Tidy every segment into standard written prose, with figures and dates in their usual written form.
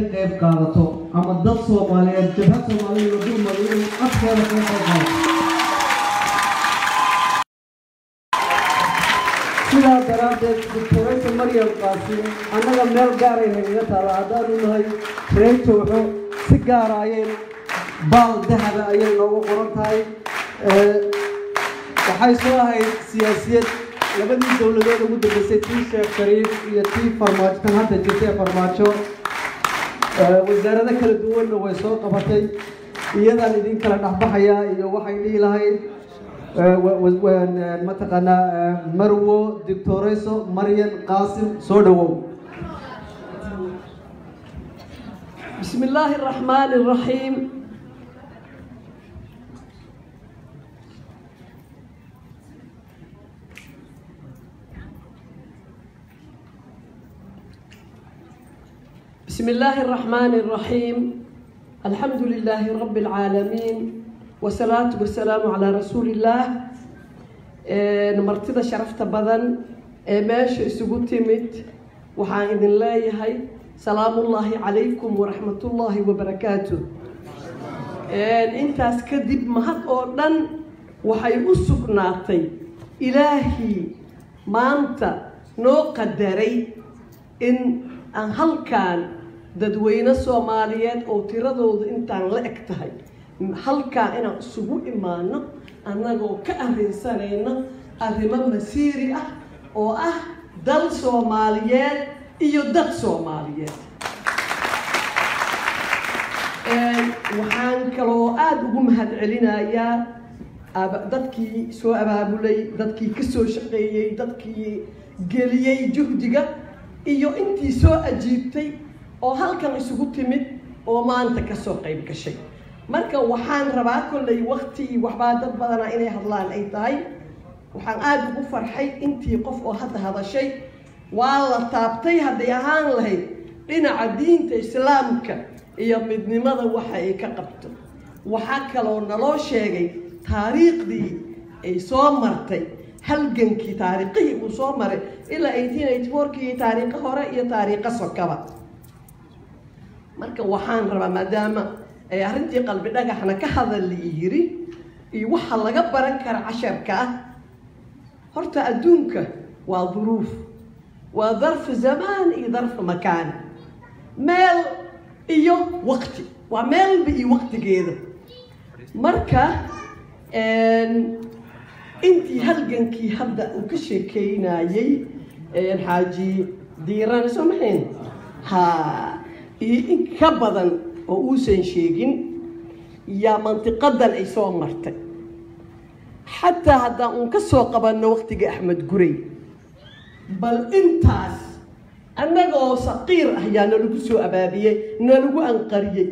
قيب قادته أما الضد صوماليين جبهة صوماليين يقول مليون أكثر من الغرب سيدا درادة دكتوريس مريم قاسم أنها ميل قارين هنا ترى أدارون هاي فريتو سيجارين بال ذهب أيين لو قرنت هاي وحيسوها هاي سياسية لبني الدولة لابد من ستين شيخ شريف يتي فرماج كان هذا جزء فرماجه وزارة كل الدول ويسوق قبتي يدا لدين كلا نحبحيا يوحيني لهاي ومتقنا مروة دكتوريسو مريم قاسم صدوو. بسم الله الرحمن الرحيم. بسم الله الرحمن الرحيم. الحمد لله رب العالمين والصلاة والسلام على رسول الله. مرتضى شرفت بدن ماشي سقطمت وحايد الله هي سلام الله عليكم ورحمة الله وبركاته. أنت أسكدب مهد أردن وحيوسق ناطي إلهي ما أنت نو قدري إن أهل كان ددوينا الصوماليات أو تردود أنت لأكتهاي هل كان أسبوع إيماننا أنا جو كأرسانينا أرمى مسيري أو دل صوماليات يدق صوماليات وحان كلو أدوم هاد علينا يا دتكي سو أبابولي دتكي كسو شقيي دتكي قليي جهدك إيو أنتي سو أجيبتي oo halkan isugu timid oo maanta ka soo qayb gashay marka waxaan rabaa kulay waqti waxba dad badan inay hadlaan ay tahay waxaan aad ugu farxay intii qof oo hadda hadashay waa la taabtay haddii ahaan lahayd dhinaca diinta islaamka iyo midnimada waxa ay ka qabto waxa kale oo naloo sheegay taariikhdii ay soo martay halgankii taariikhii uu soo maray ilaa 1884kii taariikh hore iyo taariikh sokaba marka waxaan rabaa maadaama ay arintii qalbi dhagaxna ka hadaliyiri iyo waxa laga baran kara casharka horta adduunka waa duruuf waa darf zaman iyo darf makaan meel iyo waqti waa meel iyo waqtigeeda marka intii halgankii hadda uu ka sheekaynayay xaaji diiran samayn ha إن كبداً وأوسن شيئين يا منطقة العيسو مرتين حتى هذا أنكسر قبل وقت جاء أحمد قري بل إنتاس أنا صقير أحياناً لبسوا أبابية نلقو أنقرية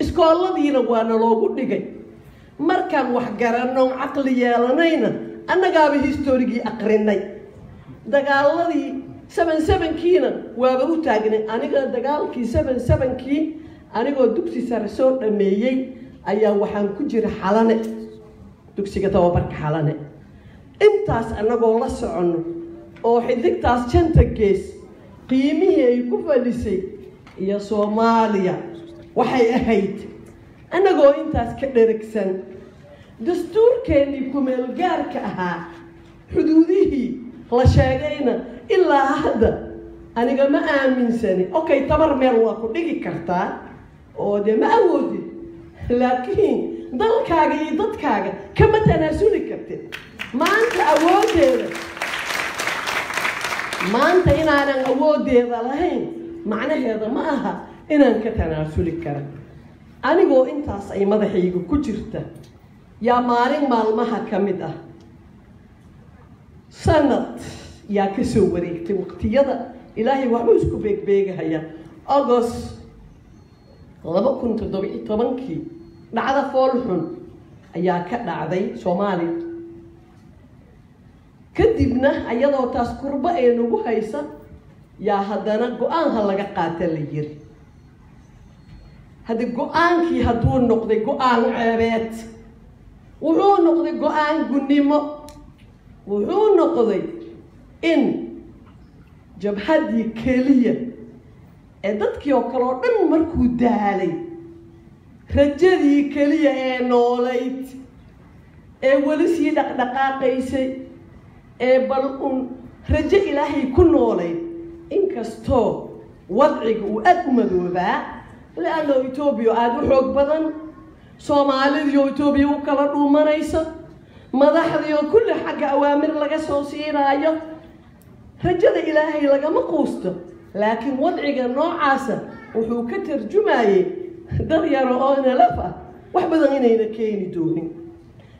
إسكو الله دينا وأنا لو قد جاي مركان وحجرنا وعقلية لناينا أنا جابي هيستوري أقرني دقال الله دي 77 kiina waaba u taagnay aniga dagaalkii 77 kii anigoo dugsi sare soo dhameeyay ayaa waxaan ku jira xalane dugsiga tababarka xalane intaas anagoo la socono oo xidigtaas janta gees qiimihii ay ku falisay iyo Soomaaliya waxay ahayd anagoo intaas ka dheregsan dastuurkeeni ku meel gaarka ahaa xuduudihii la sheegayna إلا هذا أنا ما آمن سني أوكي تمر مروك ودقي كرتا وده ما أودي لكن ضل كاجي ضد كاجي كم تناسوني كرتين ما أنت أودي ما أنت هنا أنا أودي ضلهين معنى هذا ما أها إن كتناسوني كرت أنا جو أنت أصي ما ضحيجو كجرته يا مارين مال ما هكمده سنة يا كسو وريك وقتي يضا إلهي وحوسكو بيك بيك هيا أغس لما كنت ضبعي طبنكي نعذا فولحن أيا كأنا عذي سومالي كدبنا أيضا وتاسكر بأي نوبو هيسا يا هدانا قوان هلقا قاتل يري هدي قوان كي هدون نقضي قوان عبات وحو نقضي قوان قنمو وحو نقضي إن جبهتي كلية dadkii oo kale oo dhan markuu daalay rajadii kaliya ee noolayd ee wali si dhaqdhaqaaqaysay ee bal rajo ilaahay ku noolay inkastoo wadciga uu aad u madoobaa laana Itoobiya aad u xoog badan Soomaalidu iyo Itoobiya u kala dhuumanaysa madaxdii oo kulli xagga awaamir laga soo siinayo rajada ilaahay laga ma quusto لكن وضعي نوع عسى وحوكتر جماعي در يرون لفا وحبذا هنا كين دوني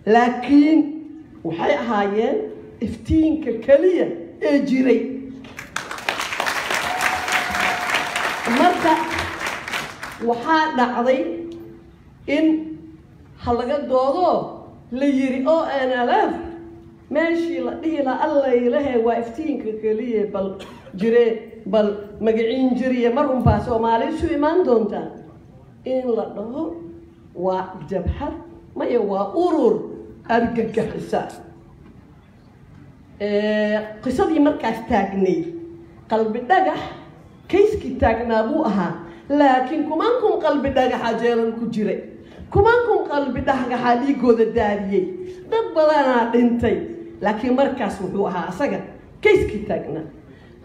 لكن وحي هايين افتين ككلية اجري مرتا وحا دعضي ان حلقة دوضو ليري او انا لف ماشي لقيلة الله يلهي وافتين ككلية بل جري بل مجعين جريه مرهم باسو مالي شو إيمان دونتا إن لقناه وجبحر ما يوا أورور أرجع قصة قصة دي مركز تاجني قلب الدجح كيس كتاجنا بوها لكن كمانكم قلب الدجح جيران كجري كمانكم قلب الدجح حالي جود الدارية دبلنا دنتي لكن مركز وحوها سجى كيس كتاجنا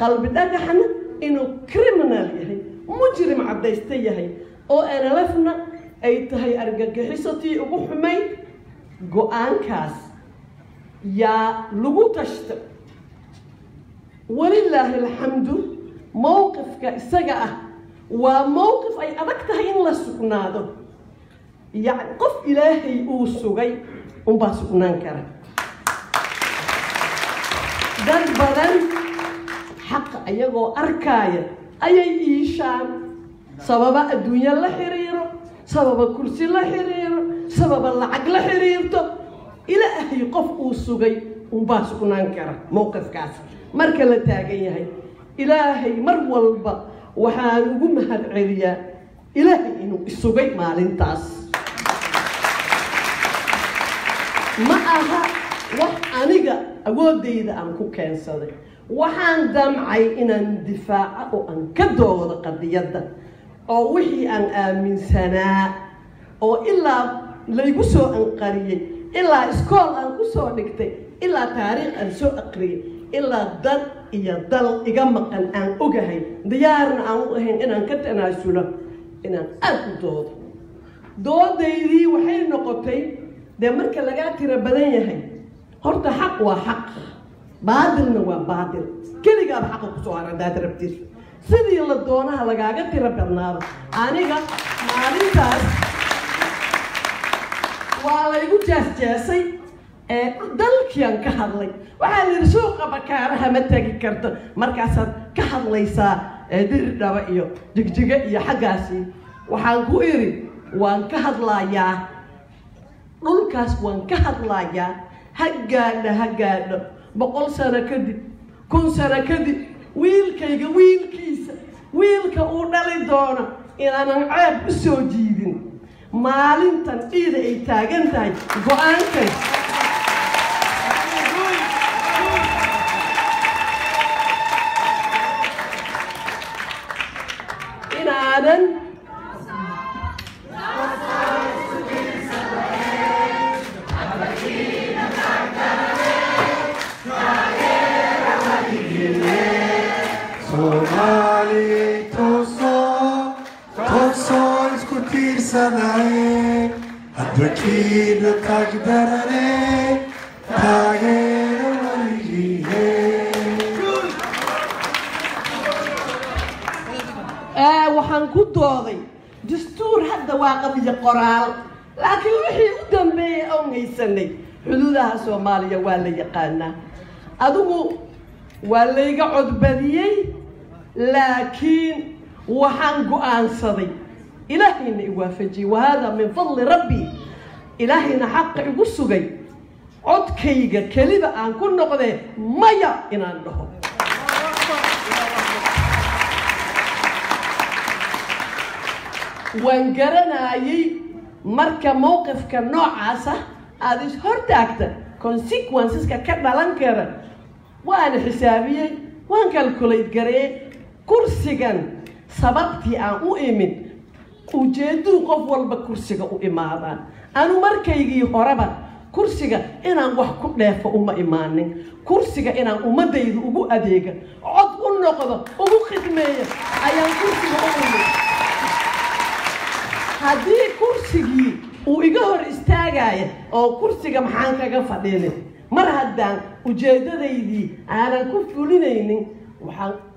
قلب داحنا إنه كريمنال يهي مجرم عبدايستي يهي أو أنا لفنا أي تهي أرجع حصتي أبو حمي قوان كاس يا لغوتشت ولله الحمد موقف كسجأة وموقف أي أركتها إن لسكناده يعني قف إلهي أوسوغي وباسكنان كرا دربلا حق أيجو أركاية أي إيشان سبب الدنيا الله حريره سبب كرسي الله حريره سبب العقل حريرته إلى أهي قفوا السجي وباسكون أنكره موقف كاس مركلة تاجية هاي إلى هاي مرول الب وحنقوم هالعرية إلى هاي إنه السجي ما لنتاس معها وحنيجا أقول ديدا أمكو كنسلي وحان دمعي إن اندفاع أو أن كدور قد يده أو وحي أن آمن سناء أو إلا ليقصو أن قريه إلا إسكول أن قصو نكتي إلا تاريخ أن سو أقريه إلا دل يدل يجمق أن أجهي ديارنا أن أجهي إن كتنا سولا إن أنت دور ديري وحي نقطي دمرك لقاتي ربنا يهي هرت حق وحق baadilna waa baadil kaligaa xaq ku soo haran daad rabtiis sidii la doonaha lagaaga tira badnaado aniga maalintaas waa la igu jeesay ee dalkii aan ka hadlay waxa la suuqa bakaaraha ma tagi karto markaasaad ka hadlaysaa dirdhaba iyo jigjiga iyo xagaasi waxaan ku iri waan ka hadlayaa dhulkaas waan ka hadlayaa haggaadha بقول سنة كذي كون سنة كذي ويلكيجا ويلكيسة ويلكا أولي دونا إلى أن عيب السوجيدين مالين تنفيذ إيتاجن تاج قوانك إلى أن أدركين تقدرني تغير وليه. وحنكون دوري دستور هذا واقف يا قرال لكن وحي قدامي أو نيسني حدودها سوماليا ولا يقالنا أدو ولا يقعد بديي لكن وحنكون أنصري إلهينا يوافجي وهذا من فضل ربي إلهينا حق يقصقي عد كيجا كلمة عن كل نقطة مايا إن عنده وانجرنا أي مركب موقف كنوع عسى هذه هرت أكتر consequences ككبر لانكر وأنا حسابي وأنا كالكوليت جري كرسي جن sababtii aan u imid ujeedu qof walba kursiga u imaadaan anu markaygii horeba kursiga inaan wax ku dheefo uma imaanin kursiga inaan umadaydu ugu adeega cod u noqdo ugu xidmeeyo ayaan kursiga u imid hadii kursigii uu iga hor istaagay oo kursiga maxaan kaga fadhiinay mar haddaan ujeedadaydii aanan ku fulinaynin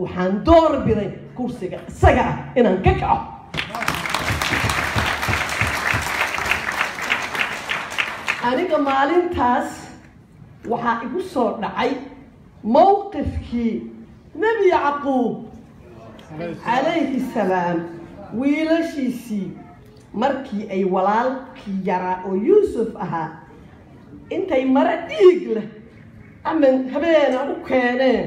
waxaan doorbiday kursiga isaga inaan ka kaco أنا مالين تاس وحائق الصور دعي موقفك نبي يعقوب عليه السلام ويلشيسي مركي أي ولالكي يرى يوسف أها أنتي مرتيق له أمن هبينا وكانين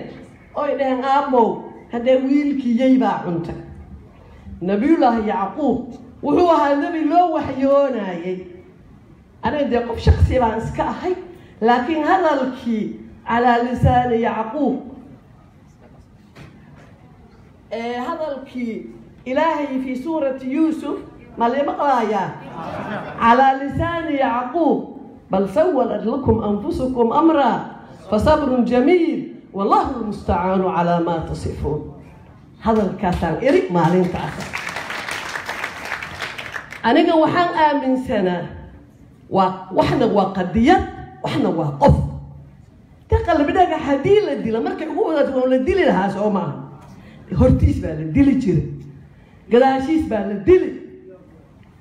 أي دهن أبو هذا ويلكي يباع أنت نبي الله يعقوب وهو هذا نبي الله وحيونا أنا بدي أقول شخصي بانسكا هاي لكن هذا الكي على لسان يعقوب هذا الكي إلهي في سورة يوسف ما لي مقرايا على لسان يعقوب بل سولت لكم أنفسكم أمرا فصبر جميل والله المستعان على ما تصفون هذا الكاتان إريك مالين تعرف أنا وحان آمن سنة وإحنا وقدية وإحنا وقف تقل بداك حديلة دي لما كان هو ولا دي لها سوما هرتيس بال دي لجير قلاشيس بال دي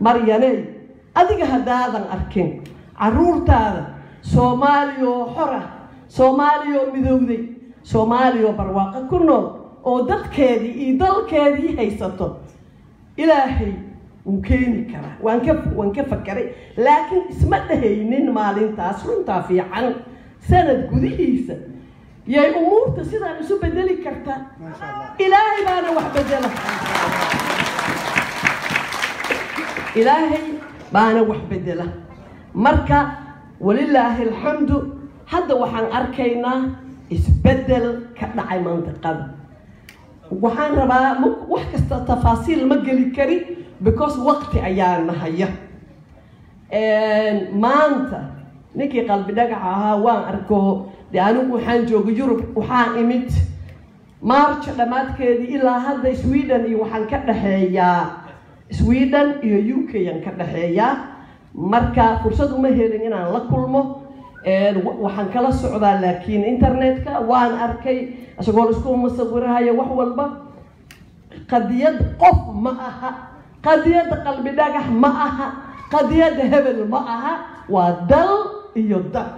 مرياني اديك هدادن اركين عرورتادا سوماليو حره سوماليو مدوغدي سوماليو برواقه كنول او ددكيدي اي دلكيدي هيساتو الهي وكيني كرا وانكف فكري لكن اسمه هينين مالين تاسرون تافي عن سند قديس يا امور تصير على سوبر دلي كرتا ما شاء الله الهي ما انا واحد بدله الهي ما انا واحد بدله مركا ولله الحمد حتى وحان اركينا اسبدل كدعي منطقه وحان ربا wax kasta تفاصيل ما gali kari because وقتي أيام هيا مانتا نكي قلب دقعها وان أركو لأنه وحان جوج يوروب وحان إمت مارش لما تكدي إلا هذا سويدن وحان كده هيا سويدن يوكي ين كده هيا مركا فرصة مهيرين أنا لكلمه وحان كلا السعودة لكن إنترنت كا وان أركي أشغل سكون مصورها يا وحولبا قد يدقف معها قضية قلب داقح معها قضية هبل معها ودل يدق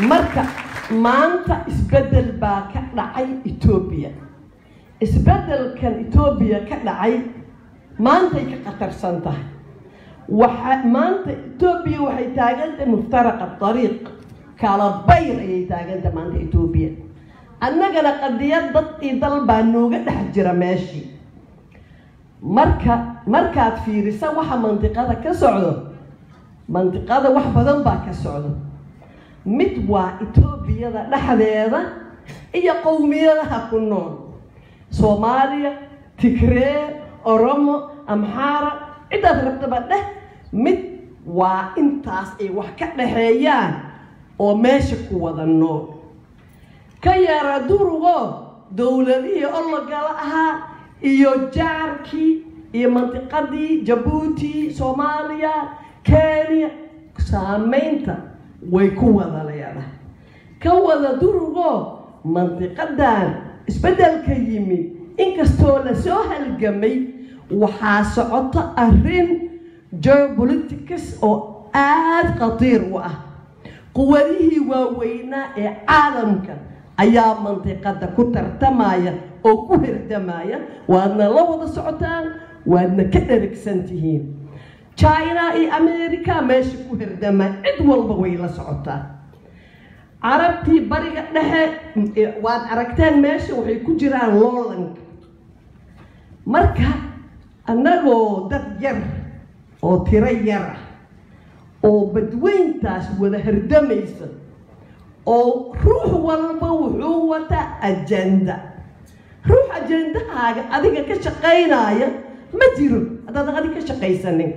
مركا مانتا اسبدل با كدعي إثيوبيا اسبدل كان إثيوبيا كدعي مانتا كقطر سنتها مانتا إثيوبيا وحي تاقلت مفترق الطريق كالبير هي تاقلت مانتا إثيوبيا أنا قضية ضد إدل بانوغة تحجر ماشي مركات في رسا وحا منطقة كسعودة منطقة وحا ذنبا كسعودة متوا إثيوبيا لحديدة هي قومية لها كنون صوماليا تكرير أورومو أمحارة إذا تربطبا ده متوا إنتاس إي وحكا لحيان وماشي قوة ذنون كيرا دورو دولتي الله قالها إيو جاركي إيو منطقتي جيبوتي صوماليا كينيا سامينتا ويكوى ذلك كوى دورو منطقة دان اسبدل كيمي إنكستو لسوها الجمي وحاسعط أرين جيبوليتيكس أو آد خطير وأه قويه ووينا عالمك أيام منطقة كتر تمايا oo ku hirdamaya waadna la wada socotaan waadna ka dhergsantihiin China iyo America meesha ku hirdamay cid walba way la socotaa Arabtii bariga dhexe waad aragteen meesha waxay ku jiraan loolanka marka annagoo dad yar oo tiro yar oo badweyntaas wada hirdamaysa oo ruux walba wuxuu wataa agenda ruux agendahaaga adiga ka shaqaynaya ma jiro haddaad adiga ka shaqaysanin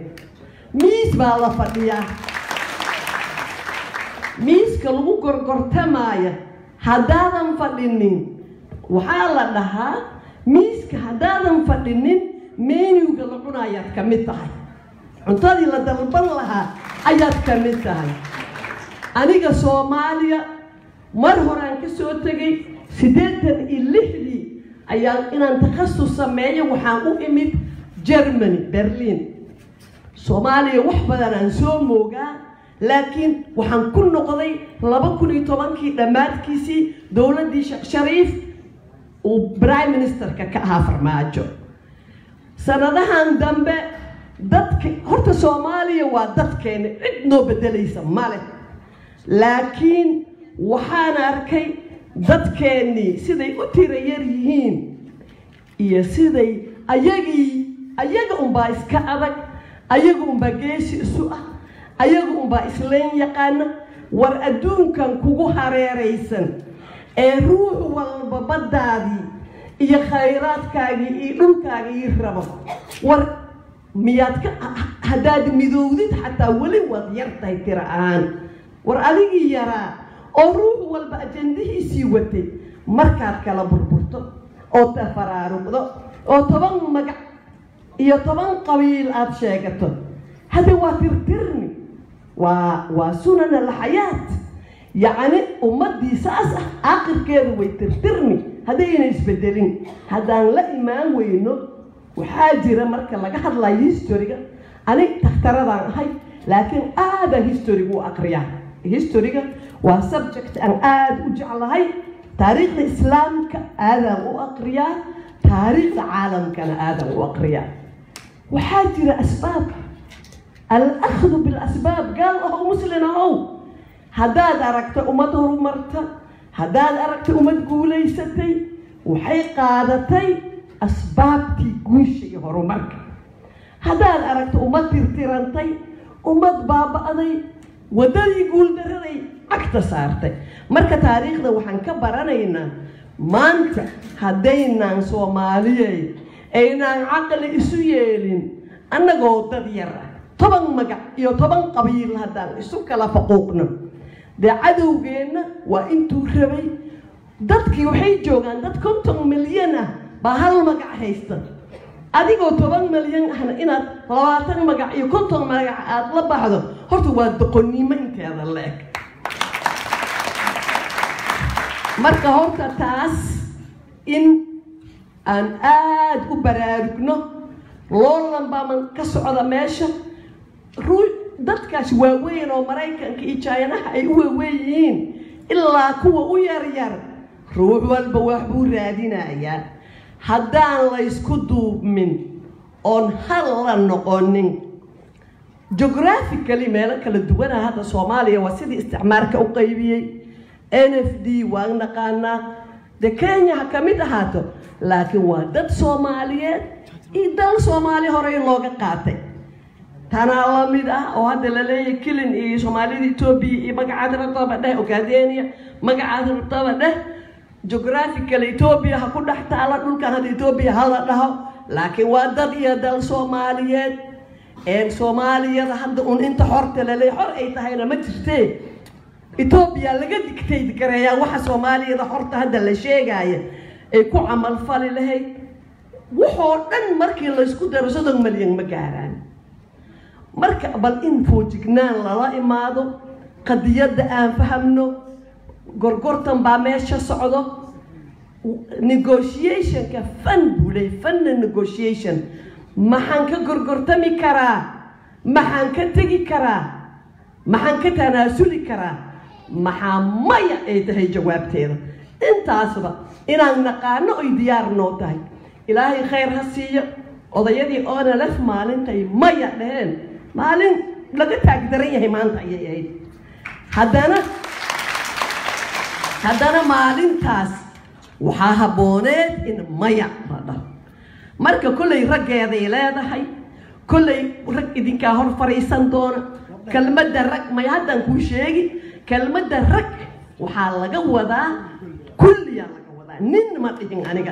miis baa la fadhiyaa miiska lagu gorgortamaya haddaadan fadhinin waxaa la dhahaa miiska haddaadan fadhinin meenuga la cunayaad ka mid tahay cuntadii la dalban lahaa ayaad ka mid tahay aniga Soomaaliya mar horaan ka soo tagay 86 ayaan inaan takhasus sameeyo waxaan u imid Germany Berlin Soomaaliya wax badan aan soo moogaa laakiin waxaan ku noqday 2010 dhamaadkiisii dawladii Sheikh Shariif oo Prime Minister ka ahaa farmaajo sanadahan dambe dadka horta Soomaaliya waa dadkeena cid noo bedelaysa male laakiin waxaan arkay dadkeeni siday u tirayar yihiin iyo siday ayaga umba iska adag ayaga umba geesi isu ah ayaga umba isleen yaqaan war adduunkan kugu hareeraysan ee ruux walba badaadi iyo khayraadkaaga iyo dhulkaaga iyo rabo war miyaad ka hadaad midowdid xataa wali wad yartay tiraan war adigii yaraa oo ruux walba ajendihiisii watay markaad kala burburto oo tafaraaruqdo oo 10 magac iyo 10 qabiil aad sheegato hada waa tirtirni waa sunan alxayaat yaani ummadii saas ah aqirkeedu way tirtirni hadayna isbedelin hadaan la iimaan weyno waxa jira marka laga hadlayo historiga aniga takhtaradaan ahay laakiin aada historigu aqriyaa historiga waa subject aan aad u jeclahay taariikhda islaamka aadaan u aqriyaa taariikhda caalamkana aadaan u aqriyaa waxaa jira asbaab al-akhdu bil-asbaab gaal ah oo muslin ahow haddaad aragta ummad horumarta haddaad aragta ummad guulaysatay waxay qaadatay asbaabtii guusha iyo horumarka haddaad aragta ummad tirtirantay ummad baaba'day wadadii guul daraday agta saartay marka taariikhda waxaan ka baranaynaa maanta hadaynaan Soomaaliyeey aynaan aqal isu yeelin annagoo dad yar 10 magac iyo 10 qabiil hadaan isu kala faquuqno dadawgeena waa intuu rabay dadkii waxay joogan dad 50 milyan ah ba hal magac haysta adigoo 10 milyan ahna inaad 20 magac iyo 50 magac aad la baxdo horta waa doqonimo inteeda leeg marka horta taas in aan aad u baraarugno loolan baaman ka socda meesha ruux dadkaas waaweyn oo Mareykanka iyo Chinaha ay u waaweyn ilaa kuwa u yaryar ruux walba wax buu raadinayaa haddaan la isku duubmin oon hal la noqonin geographically meelo kala duwan ahada Soomaaliya waa sidii isticmaalka u qaybiyay NFD waan naqaana de Kenya ka mid ahaato laakiin waa dad Soomaaliyeed idan Soomaali hore looga qaatay tana la mid ah oo hadda la leeyahay Kilin iyo Soomaalida Ethiopia iyo magacaad rabta dheh Ogadeeniya magacaad rabta dheh geographically Ethiopia ha ku dhaxtaala dhulka hadda Ethiopia hala dhaho laakiin waa dad iyo dal Soomaaliyeed ee Soomaaliya hadda un inta horta leelay hor ay tahayna ma jirtay Ethiopia laga digtay gareeya waxa Soomaaliya horta hadda la sheegaayo ay ku amal fali lahay wuxuu dhan markii la isku daro 3 milyan ma gaaraan marka bal in foojignan la imaado qadiyada aan fahamno gorgortan baa meesha socdo negotiation ka fan bulay fan negotiation maxaan ka gorgortami karaa maxaan ka tagi karaa maxaan ka tanaasuli karaa maxaa maya ay tahay jawaabteeda أنت أصلا إن نقارنه يديار نوتاي إلهي خير هسيج وضيدي أنا لف مالن تي ما يعلن مالن لقيت أقدرين يهمان تيجي هذانا مالن تاس وحابونات إن ما يعمله مرك كل يرجع ذي لا ذحي كل يرجع إذا كهر فريسان دون كلمة درك ما يهدن كوشيج كلمة درك وحال جوا ذا كل يلا جوا ذا نين ما تيجين أنا قال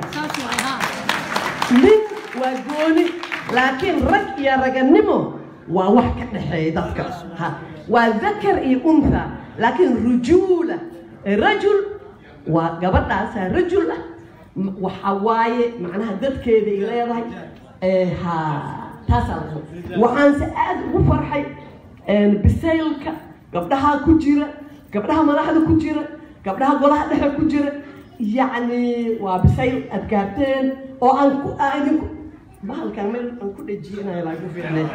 نين وجوني لكن رك يا رجل نمو ووحكة حيدتك ها والذكر أنثى لكن رجولة الرجل وقبض على رجل وحواي معناها ضد كذا إلى ضي ها تسلق وعن سعد وفرحي بسيلك قبلها كجيرة قبلها ما راح كجيرة قبلها ولا حدا كجيرة يعني وبسيل أتكابتن أو أنكو أنكو بهالكامل أنكو دجينا يلاقو فينا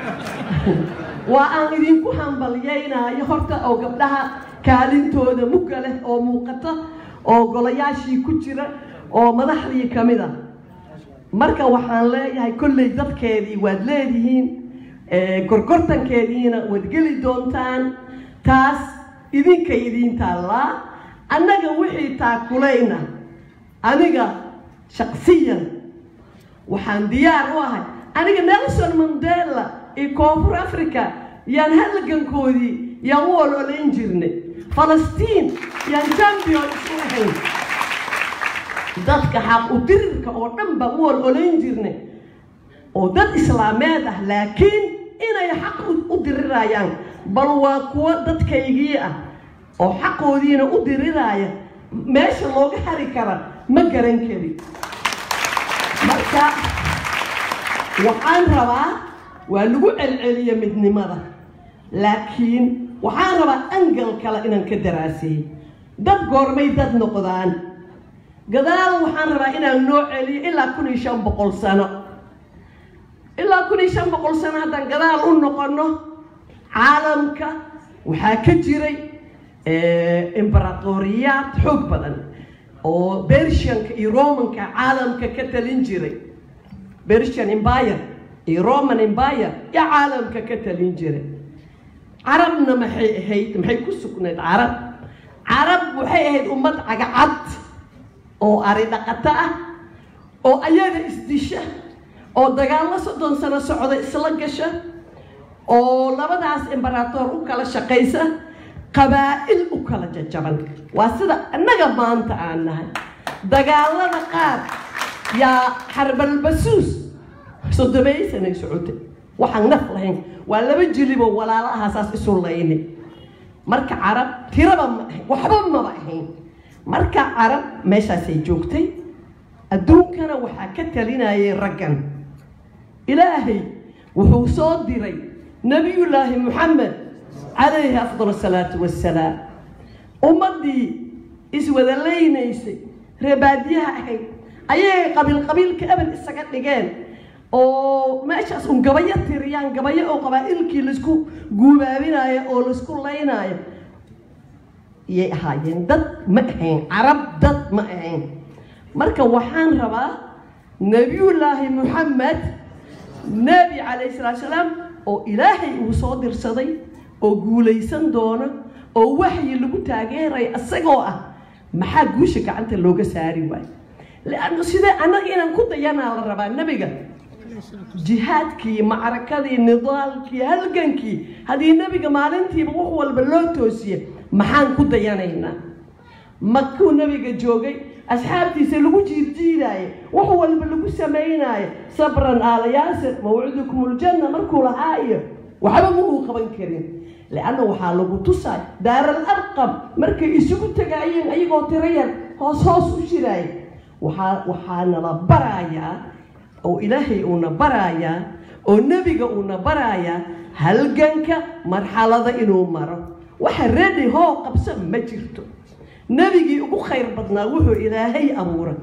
وأنكو هم بلينا يخرط أو قبلها كالنتود مقله أو مقطع أو قلياشي كجيرة أو مدحلي كمذا مركا وحلا يعني كل يدق كذي ودلهين كركرتن كذين ودقلي دونتان تاس إذن كيدين تلا أنا جوحي تاكلينا أنا شخصيا وحن ديار واحد أنا نيلسون مانديلا يكوفر أفريقيا ينهل جنكودي يمول ولا إنجيلني فلسطين ينجمبيون سوحين dadka xaq u dirka oo dhanba wal oleyn jirnay oo dad islaameed ah laakiin inay xaq u dirirayaan bal waa kuwa dadkaygii ah oo xaqoodiina u diriraya meesha looga xari kara ma garan kari marka waxaan rabaa waa lagu celceliyo midnimada laakiin waxaan rabaa angal kale inaan ka daraasiyo dad goormay dad noqdaan قدام وحنا هنا نوع لي إلا كوني شام بقول سنة إلا كوني شام بقول سنة هذا قدام ونقرنه عالمك وحكجري إمبراطوريات حقبلا أو بيرشيان إيرومن كعالمك كتالينجري بيرشيان إمباير إيرومن إمباير يا عالمك كتالينجري عربنا محي كسكنة عرب وحي أمة عقعد أو أريد قطعة أو أيام استشة أو دجال صدّن سنة سعودة سلجشة أو لما داس إمبراطور وكلا شقيسة قبائل وكلا ججبان واسدا النجم ما أنت عنها دجال نقاد يا حرب البسوس صدّبي سنة سعودة وحن نفلهن ولا بجلبه ولا لا أساس سوليني مرك عرب تربم وحبم ما بحين marka arab meeshaas ay joogtay adduunkana waxa ka talinayay raggan ilaahi wuxuu soo diray nabiyullaahi muhammad alayhi afdal salatu wassalaam ummadii iswada leynaysay reebaadiyaha ahay ayay qabiilka abal isaga dhigeen oo meeshaas gabaya tiriyaan gabaya oo qabaa'ilkii lisku guubaabinaya oo lisku leynaya يهاين دت معين عرب دت معين مركب وحان ربا نبي الله محمد نبي عليه الصلاة والسلام أو إلهي وصادر صدي أو قولي صندونا أو وحي اللي قلت أجيري السجوة ما حد وشك عن تلوج ساري واي لأنه سيدا أنا إن كنت ينا على ربا النبي قال جهادكي معركة نضالكي هلجنكي هذه النبي قال ما أنتي بروح والبلوتوسية maxaan ku dayanaynaa makuu nabiga joogay asxaabtiisa lagu jiirjiiday wax walba lagu sameeyay sabran ala yaasir mawcidukum aljanna markuu lahaayo waxba muu qaban karin laana waxa lagu tusay daar al-arqam markay isugu tagayeen ayagoo tirayaan hoos u jiray waxaana la baraya oo ilaahay uuna baraya oo nabiga uuna baraya halganka marxalada inuu maro وحرّدي هو قبسم مجرته نبيجي أبو خير بدنا وحو إلى هي أموره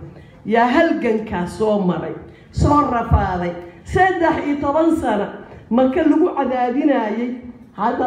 يا هل جن كاسومري صار فاضي سدح يطبن سنة ما كلو عذابنا يي هذا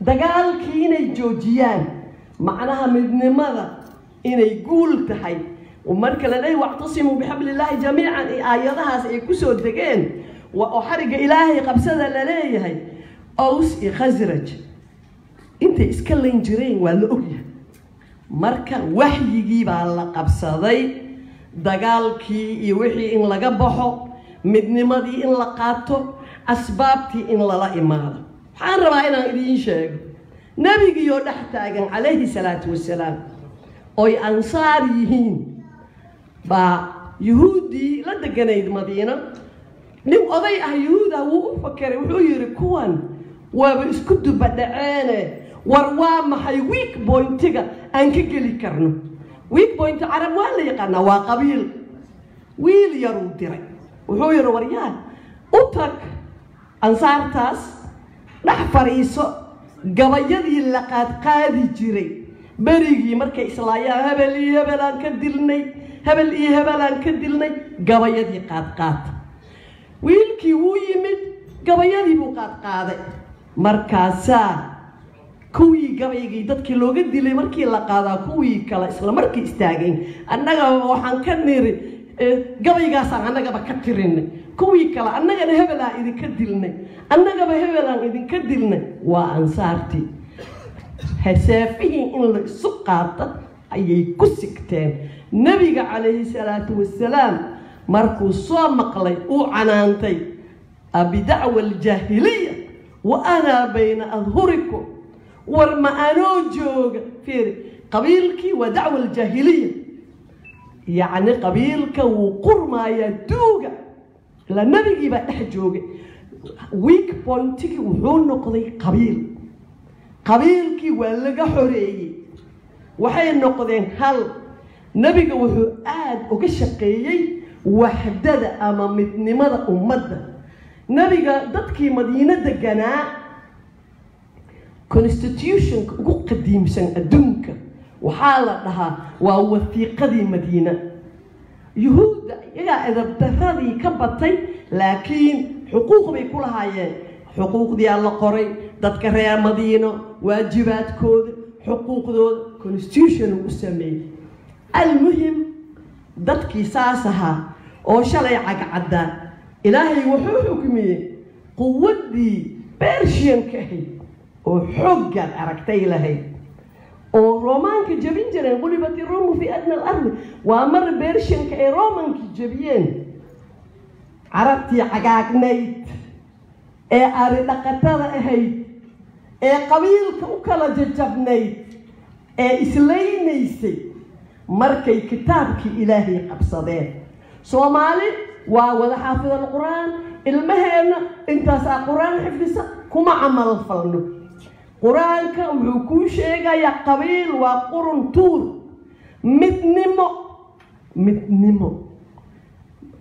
دقال كيني جوجيان معناها مدن ماذا إن يقول تحي ومركل لدي واعتصموا بحبل الله جميعا آياتها سيكسوا الدقين وأحرق إلهي قبسة لليه أوس يخزرج أنت إسكالين جرين والأولى مركل وحي يجيب على قبسة ذي دقال كي يوحي إن لقبحه مدنمضي إن لقاته أسبابتي إن للا إمارة حان ربعنا إليين شاك نبي يقول أحتاجا عليه الصلاة والسلام أي أنصاريين با يهودي لا دجنيد مدينة نم أضيء يهودا وفكر وحير كون وبسكت بدعانة وروام حي ويك بوينت جا أنك جلي كرنو ويك بوينت عرب ولا يقنا وقبيل ويل يرود ترى وحير وريان أترك أنصار تاس نحفر يسوع جوايدي اللقات قادي جري بريجي مركي إسلايا هبل كدلني هبل هبل كدلني جوايدي قاد ويلكي ويمد جوايدي بقاد مركاسا كوي جوايدي دتك لوجد دلني مركي لقادا كوي كلا إسلا مركي استاجين أنا جوحان كنير جوايدي قاسع أنا جب كتيرني كوي كلا أنا جن هبل إذا كدلني أنا جب هبل إذا كدلني وأنصارتي حسافين إن السقاط أي كسكتين نبي عليه الصلاة والسلام مركو صامقلي وعنانتي أبي دعوة الجاهلية وأنا بين أظهركم ورما أنوجوج في قبيلك ودعوة الجاهلية يعني قبيلك وقرما يدوج لنبي بقى حجوج ويك بونتك وهون نقضي قبيل قبيلكي ولا حرية وحي النقدين هل نبي وهو قاعد وكشقية وحدة أمام مدنمة أمدة نبي ضدكي مدينة الجناء كونستيتيوشن قديم سن الدنكة وحالتها ووثيقة دي مدينة يهود إذا ابتثاذي كبطي لكن حقوق بيكولها يعني حقوق دي على قري دتك ريال مدينة واجبات كود حقوق دود كونستيوشن وسمي المهم دتك ساسها أو شلي عقعدة إلهي وحو حكمي قوتي بيرشيان كهي وحق الأركتي لهي ورومان كجبين جرين غلبت الروم في أدنى الأرض وأمر بيرشيان كأي رومان كجبين عربتي عقاق نيت أريد قتادة هاي، قبيل كوكلا ججبني، إسلامي نيسي، مركي كتابك إلهي قبصدين، سومالي ولا حافظ القرآن، المهن أنت ساقرآن حفظ كم عمل فلنو، قرآن كوكوش يا قبيل وقرن طول، متنمو،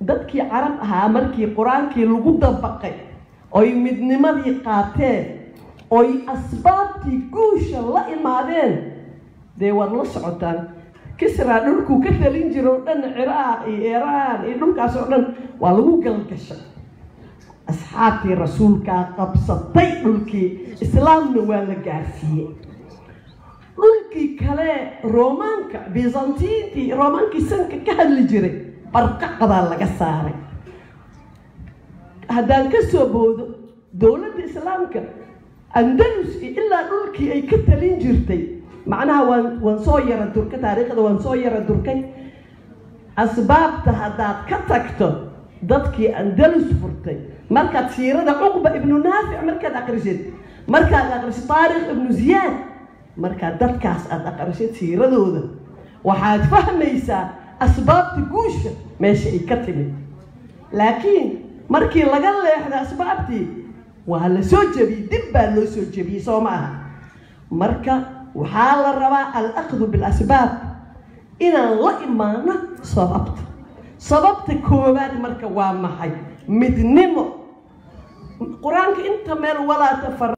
دتك عرب ها مركي قرآن كي لجودا بقي. أي مدنمضي قاتل أي أسباب تيجوش الله إمادين ده ورلص عطان كسر نلكو كثلين جرودن عراق إيران إنهم كسرن ولو قل كشر أصحاب الرسول كقبصة طيلكي إسلام نوال جارسية لكي كلا رومانك بيزنطيتي رومانك سنك كهل جري برقق ذا لجساري هذا كسبوا دولة الإسلامك أندلس إلا أولكي أي كتلين جرتي معناها ونصاير الدركة تاريخ ونصاير الدركة أسباب تهداد كتكتو ضدكي أندلس فرتي مركز سيرة عقبة ابن نافع مركز أقرشد مركز أقرشد طارق ابن زياد مركز ضدكاس أقرشد سيرة دوده وحاد فهم يسا أسباب تقوش ماشي كتلين لكن markii laga leexda asbaabtii waa la soo jabi dib baa loo soo jabi soo maaha marka waxa la rabaa al aqd bil asbab إن لا إيمان سببت كوباد مركوام محي مدنمو القرآن أنت مال ولا تفر